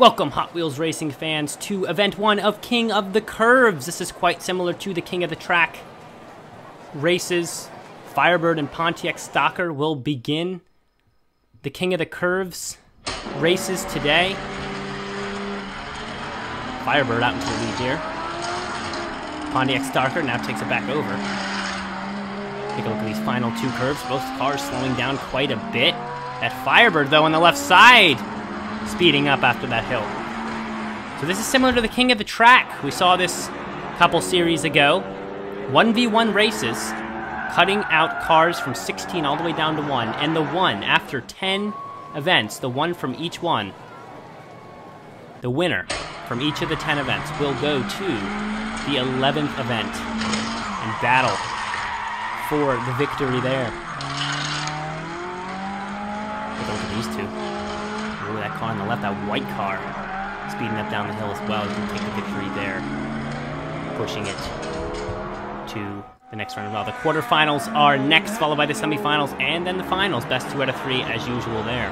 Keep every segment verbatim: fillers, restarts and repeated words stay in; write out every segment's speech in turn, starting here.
Welcome, Hot Wheels Racing fans, to Event one of King of the Curves. This is quite similar to the King of the Track races. Firebird and Pontiac Stalker will begin the King of the Curves races today. Firebird out into the lead here. Pontiac Stalker now takes it back over. Take a look at these final two curves. Both cars slowing down quite a bit. That Firebird, though, on the left side, speeding up after that hill. So this is similar to the King of the Track. We saw this a couple series ago. one v one races, cutting out cars from sixteen all the way down to one. And the one, after ten events, the one from each one, the winner from each of the ten events will go to the eleventh event and battle for the victory there. Take a look at these two. Ooh, that car on the left, that white car, speeding up down the hill as well. He's going to take the victory there, pushing it to the next round as well. The quarterfinals are next, followed by the semifinals and then the finals. Best two out of three, as usual there.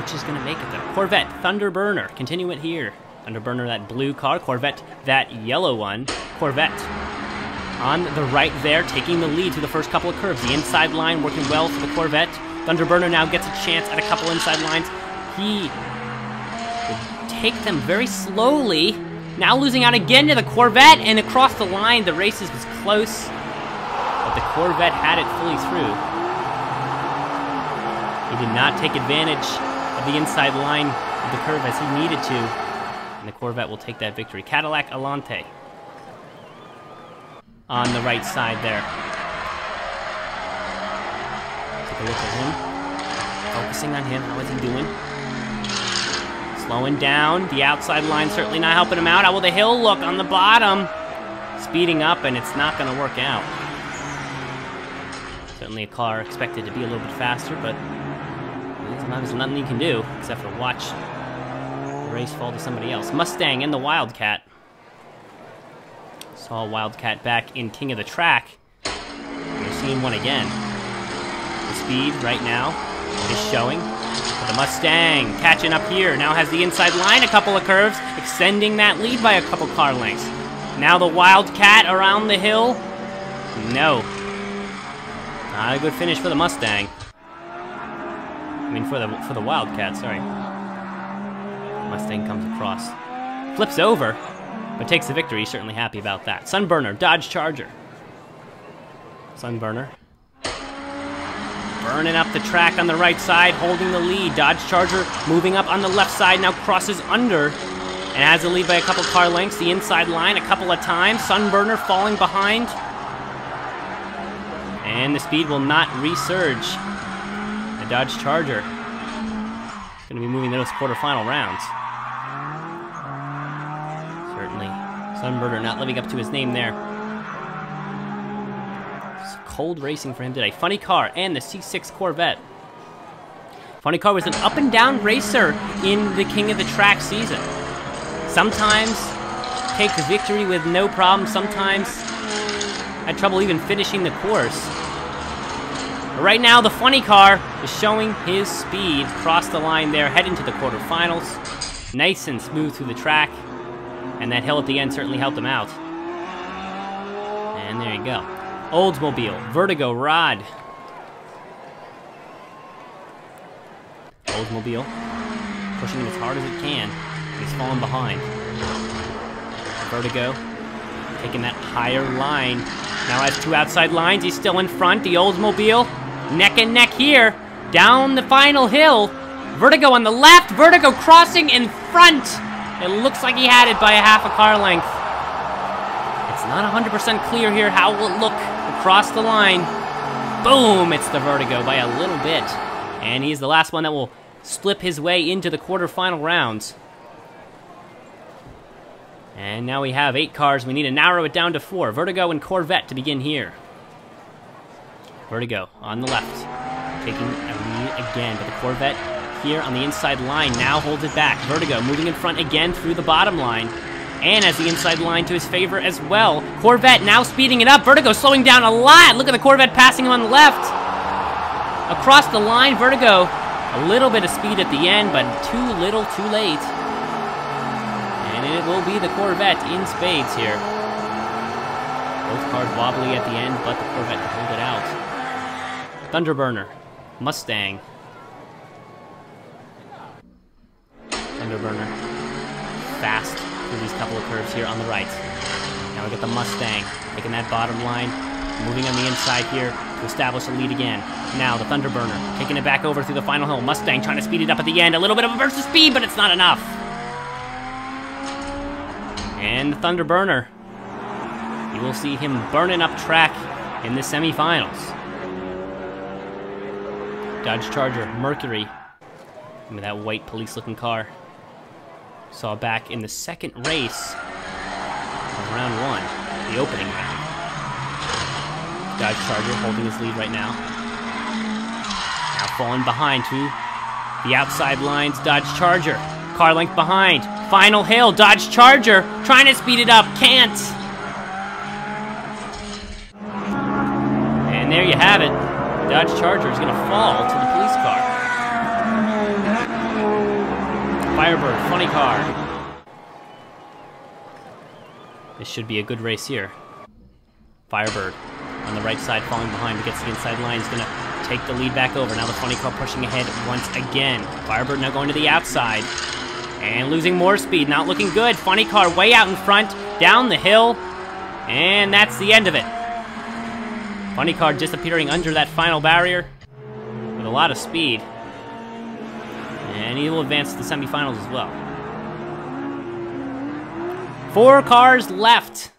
Which is going to make it though? Corvette Thunderburner, continue it here. Thunderburner, that blue car. Corvette, that yellow one. Corvette on the right there, taking the lead through the first couple of curves. The inside line working well for the Corvette. Thunderburner now gets a chance at a couple inside lines. He will take them very slowly. Now losing out again to the Corvette, and across the line, the race was close, but the Corvette had it fully through. He did not take advantage of the inside line of the curve as he needed to, and the Corvette will take that victory. Cadillac Allante on the right side there. Take a look at him. Focusing on him. How is he doing? Slowing down. The outside line certainly not helping him out. How will the hill look on the bottom? Speeding up, and it's not going to work out. Certainly a car expected to be a little bit faster, but sometimes there's nothing you can do except for watch the race fall to somebody else. Mustang and the Wildcat. Saw Wildcat back in King of the Track. We've seen one again. The speed right now is showing. The Mustang catching up here. Now has the inside line a couple of curves, extending that lead by a couple car lengths. Now the Wildcat around the hill. No. Not a good finish for the Mustang. I mean for the for the Wildcat, sorry. Mustang comes across. Flips over, but takes the victory. Certainly happy about that. Sunburner, Dodge Charger. Sunburner. Burning up the track on the right side, holding the lead. Dodge Charger moving up on the left side, now crosses under and has the lead by a couple car lengths. The inside line a couple of times. Sunburner falling behind. And the speed will not resurge. The Dodge Charger is going to be moving those quarterfinal rounds. Certainly. Sunburner not living up to his name there. Cold racing for him today. Funny Car and the C six Corvette. Funny Car was an up and down racer in the King of the Track season. Sometimes takes victory with no problem. Sometimes had trouble even finishing the course. But right now the Funny Car is showing his speed. Cross the line there, heading to the quarterfinals. Nice and smooth through the track. And that hill at the end certainly helped him out. And there you go. Oldsmobile Vertigo Rod. Oldsmobile pushing it as hard as it can. He's falling behind. Vertigo taking that higher line. Now has two outside lines. He's still in front. The Oldsmobile neck and neck here. Down the final hill. Vertigo on the left. Vertigo crossing in front. It looks like he had it by a half a car length. It's not one hundred percent clear here. How will it look across the line? Boom! It's the Vertigo by a little bit. And he's the last one that will slip his way into the quarterfinal rounds. And now we have eight cars. We need to narrow it down to four. Vertigo and Corvette to begin here. Vertigo on the left. Taking a lead again. But the Corvette here on the inside line now holds it back. Vertigo moving in front again through the bottom line. And has the inside line to his favor as well. Corvette now speeding it up. Vertigo slowing down a lot. Look at the Corvette passing him on the left. Across the line, Vertigo A little bit of speed at the end, but too little too late. And it will be the Corvette in spades here. Both cars wobbly at the end, but the Corvette will hold it out. Thunderburner, Mustang. Thunderburner, fast through these couple of curves here on the right. Now we get the Mustang, taking that bottom line, moving on the inside here to establish a lead again. Now the Thunderburner, taking it back over through the final hill. Mustang trying to speed it up at the end. A little bit of a burst of speed, but it's not enough. And the Thunderburner, you will see him burning up track in the semifinals. Dodge Charger, Mercury. Remember that white police-looking car. Saw back in the second race of round one, the opening round. Dodge Charger holding his lead right now. Now falling behind to the outside lines, Dodge Charger. Car length behind. Final hill, Dodge Charger trying to speed it up, can't. And there you have it. Dodge Charger is going to fall to the police car. Firebird, Funny Car. This should be a good race here. Firebird on the right side, falling behind, but gets the inside line. He's going to take the lead back over. Now the Funny Car pushing ahead once again. Firebird now going to the outside and losing more speed. Not looking good. Funny Car way out in front, down the hill, and that's the end of it. Funny Car disappearing under that final barrier with a lot of speed. And he will advance to the semifinals as well. Four cars left.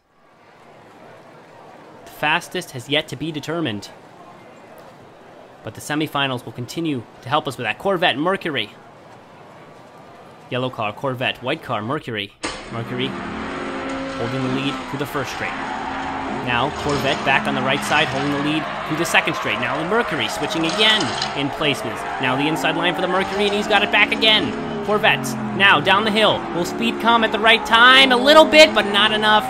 The fastest has yet to be determined. But the semifinals will continue to help us with that. Corvette, Mercury. Yellow car, Corvette. White car, Mercury. Mercury holding the lead to the first straight. Now, Corvette back on the right side, holding the lead through the second straight. Now the Mercury switching again in placements. Now the inside line for the Mercury, and he's got it back again. Corvettes now down the hill. Will speed come at the right time? A little bit, but not enough.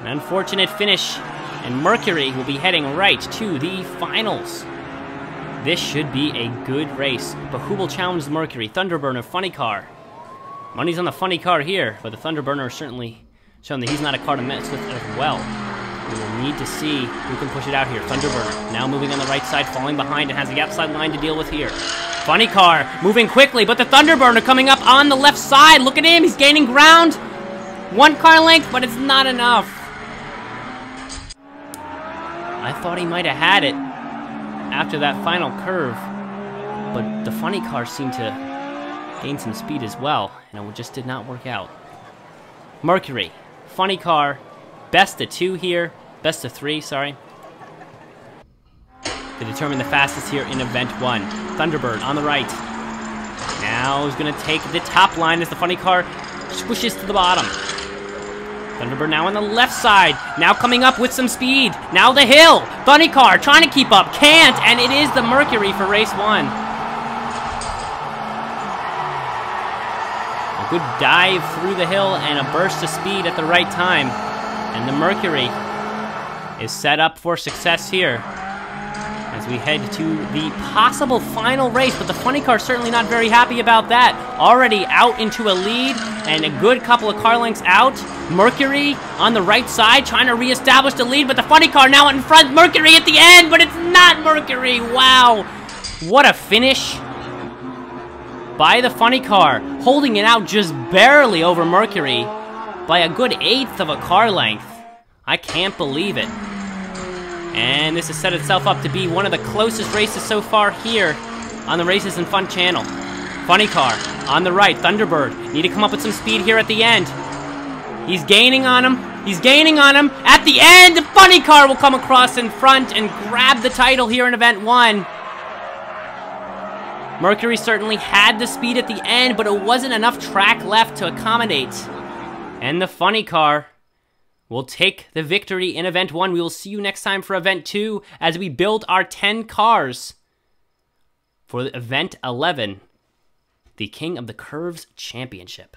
An unfortunate finish, and Mercury will be heading right to the finals. This should be a good race, but who will challenge the Mercury? Thunderburner, Funny Car. Money's on the Funny Car here, but the Thunderburner certainly showing that he's not a car to mess with as well. We will need to see who can push it out here. Thunderbird now moving on the right side, falling behind, and has the outside line to deal with here. Funny Car moving quickly, but the Thunderbird coming up on the left side. Look at him, he's gaining ground. One car length, but it's not enough. I thought he might have had it after that final curve, but the Funny Car seemed to gain some speed as well, and it just did not work out. Mercury, Funny Car, best of two here, best of three, sorry. To determine the fastest here in event one. Thunderbird on the right. Now is gonna take the top line as the Funny Car squishes to the bottom. Thunderbird now on the left side, now coming up with some speed. Now the hill, Funny Car trying to keep up, can't, and it is the Mercury for race one. Good dive through the hill and a burst of speed at the right time. And the Mercury is set up for success here as we head to the possible final race, but the Funny Car certainly not very happy about that. Already out into a lead and a good couple of car lengths out. Mercury on the right side trying to reestablish the lead, but the Funny Car now in front. Mercury at the end, but it's not Mercury. Wow, what a finish by the Funny Car, holding it out just barely over Mercury by a good eighth of a car length. I can't believe it. And this has set itself up to be one of the closest races so far here on the Races and Fun channel. Funny Car on the right, Thunderbird, need to come up with some speed here at the end. He's gaining on him, he's gaining on him. At the end, the Funny Car will come across in front and grab the title here in event one. Mercury certainly had the speed at the end, but it wasn't enough track left to accommodate. And the Funny Car will take the victory in Event one. We will see you next time for Event two as we build our ten cars for Event eleven, the King of the Curves Championship.